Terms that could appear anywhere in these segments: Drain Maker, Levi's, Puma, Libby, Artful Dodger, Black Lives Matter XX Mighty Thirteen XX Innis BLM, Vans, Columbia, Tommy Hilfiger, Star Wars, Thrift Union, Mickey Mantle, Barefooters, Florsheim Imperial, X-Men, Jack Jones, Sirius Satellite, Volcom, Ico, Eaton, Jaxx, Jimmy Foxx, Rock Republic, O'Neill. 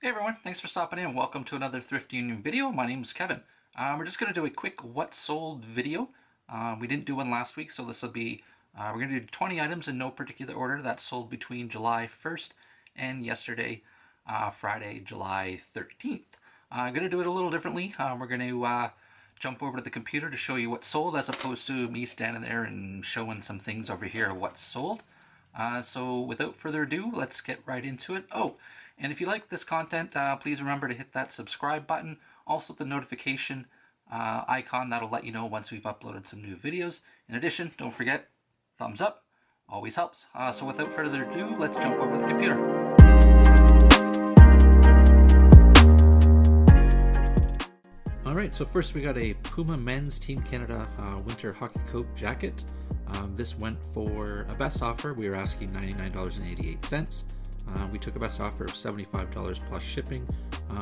Hey everyone, thanks for stopping in. Welcome to another Thrift Union video. My name is Kevin. We're just going to do a quick what sold video. We didn't do one last week, so this will be, we're going to do 20 items in no particular order that sold between July 1st and yesterday, Friday, July 13th. I'm going to do it a little differently. We're going to jump over to the computer to show you what sold as opposed to me standing there and showing some things over here what sold. So without further ado, let's get right into it. Oh, and if you like this content, please remember to hit that subscribe button. Also the notification icon, that'll let you know once we've uploaded some new videos. In addition, don't forget, thumbs up, always helps. So without further ado, let's jump over to the computer. Alright, so first we got a Puma Men's Team Canada Winter Hockey Coat Jacket. This went for a best offer. We were asking $99.88. We took a best offer of $75 plus shipping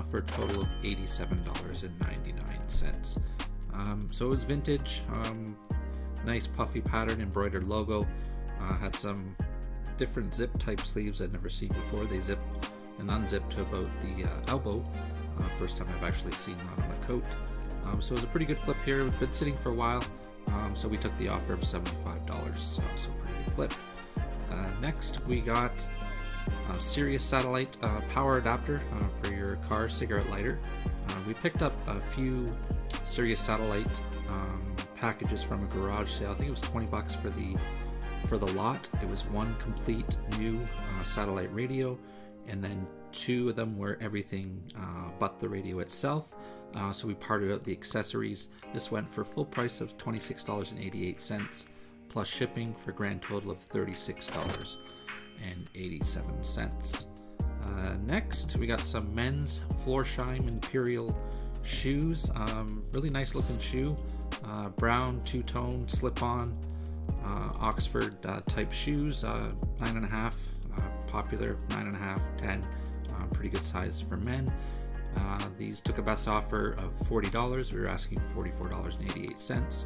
for a total of $87.99. So it was vintage, nice puffy pattern, embroidered logo, had some different zip type sleeves I'd never seen before. They zip and unzip to about the elbow. First time I've actually seen that on a coat. So it was a pretty good flip here. It's been sitting for a while, so we took the offer of $75, so pretty good flip. Next we got Sirius Satellite power adapter for your car cigarette lighter. We picked up a few Sirius Satellite packages from a garage sale. I think it was 20 bucks for the lot. It was one complete new satellite radio, and then two of them were everything but the radio itself. So we parted out the accessories. This went for full price of $26.88 plus shipping for a grand total of $36.87. Next we got some men's Florsheim Imperial shoes. Really nice looking shoe, brown two-tone slip-on Oxford type shoes, 9.5, popular 9.5, 10, pretty good size for men. These took a best offer of $40. We were asking $44.88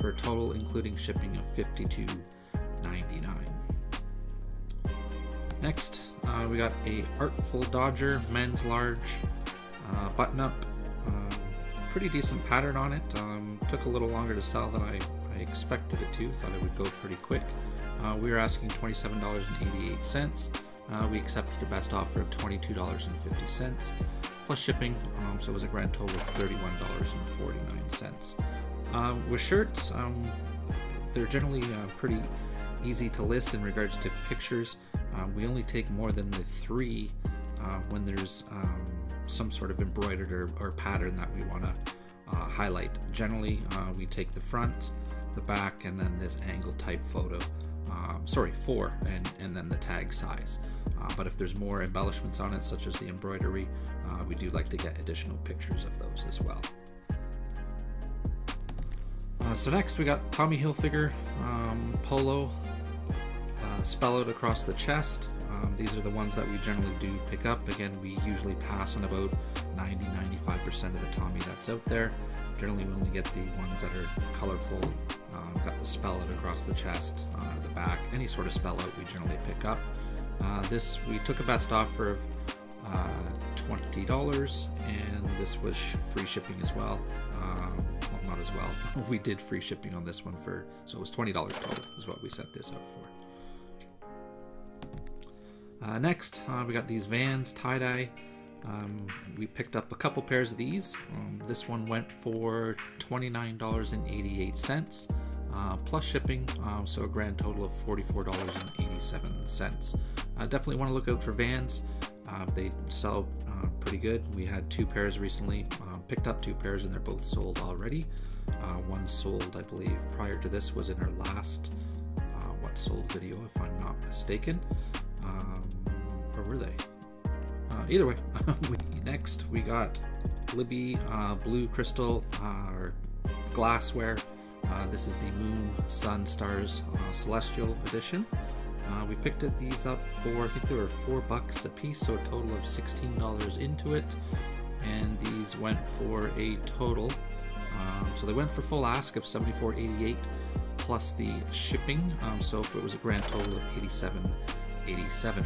for a total including shipping of $52.99. Next, we got a Artful Dodger men's large button-up. Pretty decent pattern on it. Took a little longer to sell than I expected it to. Thought it would go pretty quick. We were asking $27.88. We accepted the best offer of $22.50 plus shipping, so it was a grand total of $31.49. With shirts, they're generally pretty easy to list in regards to pictures. We only take more than the three when there's some sort of embroidered or pattern that we want to highlight. Generally, we take the front, the back, and then this angle type photo. Sorry, four, and then the tag size. But if there's more embellishments on it, such as the embroidery, we do like to get additional pictures of those as well. So next we got Tommy Hilfiger polo. Spell out across the chest. These are the ones that we generally do pick up. Again, we usually pass on about 90-95% of the Tommy that's out there. Generally we only get the ones that are colorful, got the spell out across the chest, the back, any sort of spell out we generally pick up. This we took a best offer of $20, and this was free shipping as well. Well, not as well, we did free shipping on this one for, so it was $20 total is what we set this up for. Next, we got these Vans tie-dye. We picked up a couple pairs of these. This one went for $29.88 plus shipping, so a grand total of $44.87. Definitely want to look out for Vans. They sell pretty good. We had two pairs recently, picked up two pairs, and they're both sold already. One sold, I believe, prior to this was in our last what sold video, if I'm not mistaken. Or were they? Either way. Next we got Libby blue crystal or glassware. This is the Moon, Sun, Stars Celestial Edition. We picked these up for, I think they were $4 a piece, so a total of $16 into it. And these went for a total, so they went for full ask of $74.88 plus the shipping, so if it was a grand total of $87.87.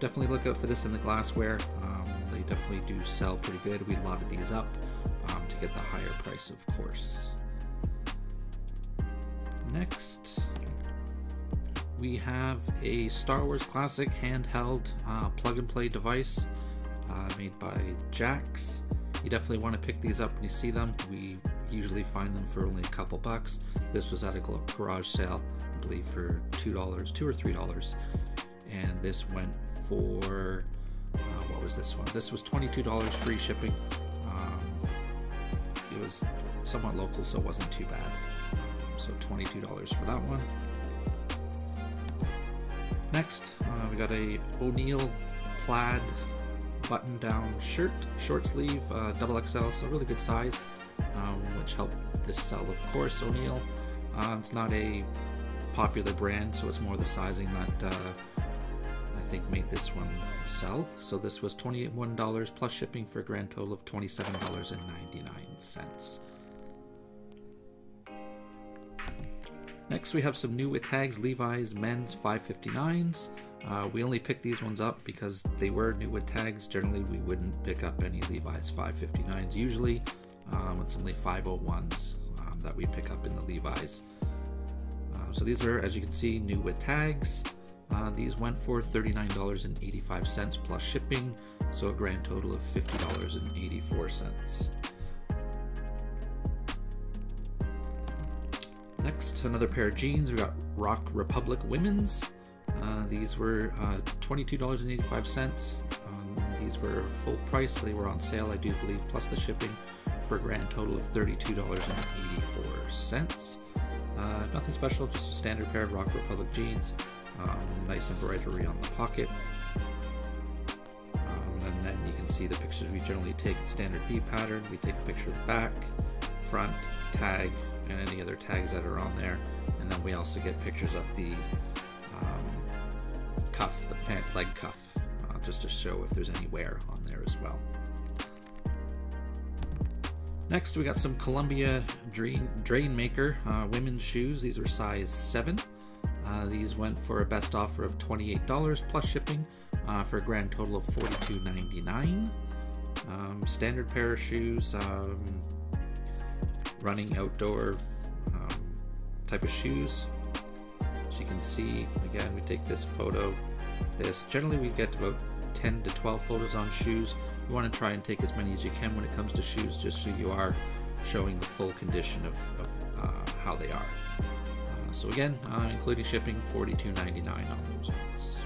definitely look out for this in the glassware. They definitely do sell pretty good. We lotted these up to get the higher price, of course. Next, we have a Star Wars classic handheld plug-and-play device made by Jaxx. You definitely want to pick these up when you see them. We usually find them for only a couple bucks. This was at a garage sale, I believe, for $2 or $3, and this went for what was this one? This was $22 free shipping. It was somewhat local, so it wasn't too bad. So $22 for that one. Next, we got a O'Neill plaid button-down shirt, short sleeve, double XL, so really good size, which helped this sell, of course. O'Neill, it's not a popular brand, so it's more the sizing that I think made this one sell. So this was $21 plus shipping for a grand total of $27.99. Next, we have some new with tags, Levi's men's 559s. We only picked these ones up because they were new with tags. Generally, we wouldn't pick up any Levi's 559s. Usually, it's only 501s that we pick up in the Levi's. So these are, as you can see, new with tags. These went for $39.85 plus shipping, so a grand total of $50.84. Next, another pair of jeans. We got Rock Republic women's. These were $22.85. These were full price. They were on sale, I do believe, plus the shipping for a grand total of $32.84. Nothing special, just a standard pair of Rock Republic jeans. Nice embroidery on the pocket. And then you can see the pictures we generally take. Standard V pattern. We take a picture of the back, front, tag, and any other tags that are on there, and then we also get pictures of the cuff, the pant leg cuff, just to show if there's any wear on there as well. Next, we got some Columbia Drain Maker women's shoes. These are size 7. These went for a best offer of $28 plus shipping for a grand total of $42.99. Standard pair of shoes. Running outdoor type of shoes. As you can see, again, we take this photo. This generally we get about 10 to 12 photos on shoes. You want to try and take as many as you can when it comes to shoes, just so you are showing the full condition of how they are. So again, including shipping, $42.99 on those ones.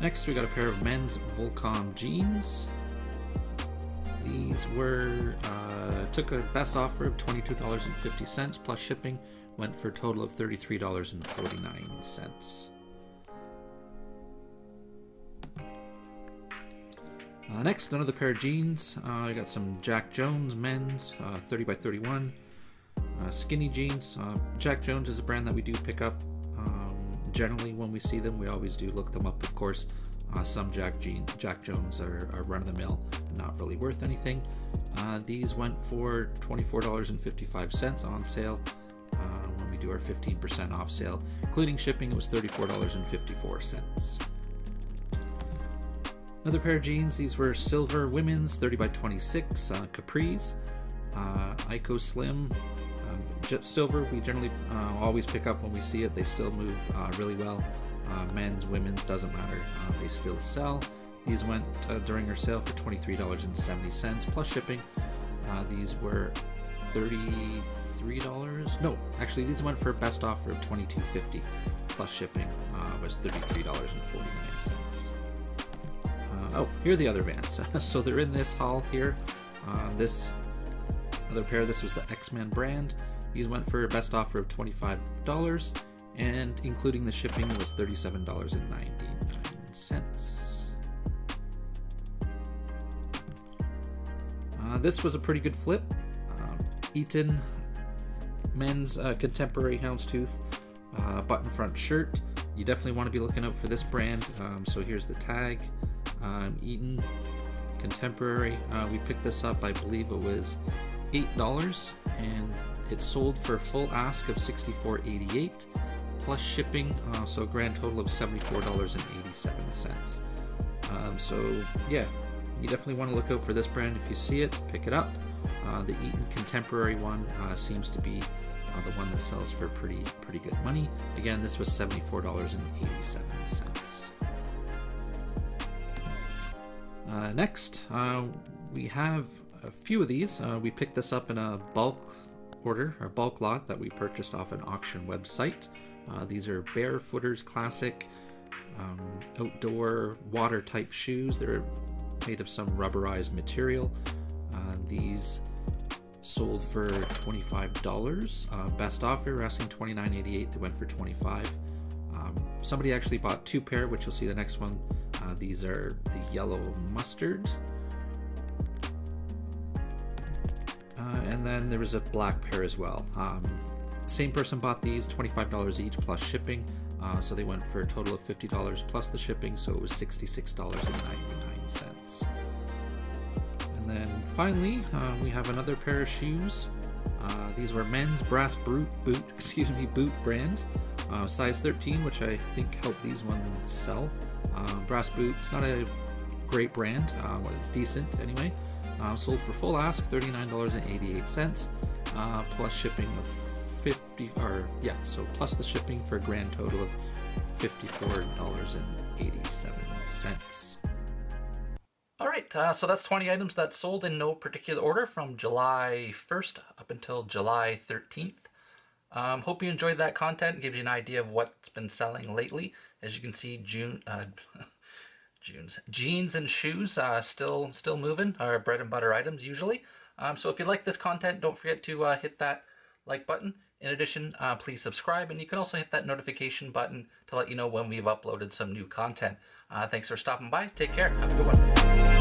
Next, we got a pair of men's Volcom jeans. These were took a best offer of $22.50 plus shipping, went for a total of $33.49. Next, another pair of jeans. I got some Jack Jones men's 30 by 31 skinny jeans. Jack Jones is a brand that we do pick up generally when we see them. We always do look them up, of course. Some Jack Jones are run-of-the-mill and not really worth anything. These went for $24.55 on sale when we do our 15% off sale. Including shipping, it was $34.54. Another pair of jeans. These were silver women's 30 by 26 capris. Ico Slim. Silver, we generally always pick up when we see it. They still move really well. Men's, women's, doesn't matter. They still sell. These went during our sale for $23.70 plus shipping. These were $33. No, actually, these went for a best offer of $22.50 plus shipping. Was $33.49. Oh, here are the other Vans. So they're in this haul here. This other pair, this was the X-Men brand. These went for a best offer of $25. And including the shipping was $37.99. This was a pretty good flip. Eaton men's contemporary houndstooth button front shirt. You definitely want to be looking out for this brand. So here's the tag. Eaton contemporary. We picked this up, I believe it was $8, and it sold for a full ask of $64.88. plus shipping, so a grand total of $74.87. So yeah, you definitely want to look out for this brand. If you see it, pick it up. The Eaton Contemporary one seems to be the one that sells for pretty good money. Again, this was $74.87. Next, we have a few of these. We picked this up in a bulk order or bulk lot that we purchased off an auction website. These are Barefooters classic outdoor water type shoes. They're made of some rubberized material. These sold for $25. Best offer, we're asking $29.88. They went for $25. Somebody actually bought two pair, which you'll see the next one. These are the yellow mustard. And then there was a black pair as well. Same person bought these, $25 each plus shipping. So they went for a total of $50 plus the shipping, so it was $66.99. And then finally, we have another pair of shoes. These were men's brass boot brand, size 13, which I think helped these ones sell. Brass boot, it's not a great brand, well, it's decent anyway. Sold for full ask $39.88, plus shipping of plus the shipping for a grand total of $54.87. All right, so that's 20 items that sold in no particular order from July 1st up until July 13th. Hope you enjoyed that content. It gives you an idea of what's been selling lately. As you can see, jeans and shoes still moving, our bread and butter items usually. So if you like this content, don't forget to hit that like button. In addition, please subscribe, and you can also hit that notification button to let you know when we've uploaded some new content. Thanks for stopping by. Take care. Have a good one.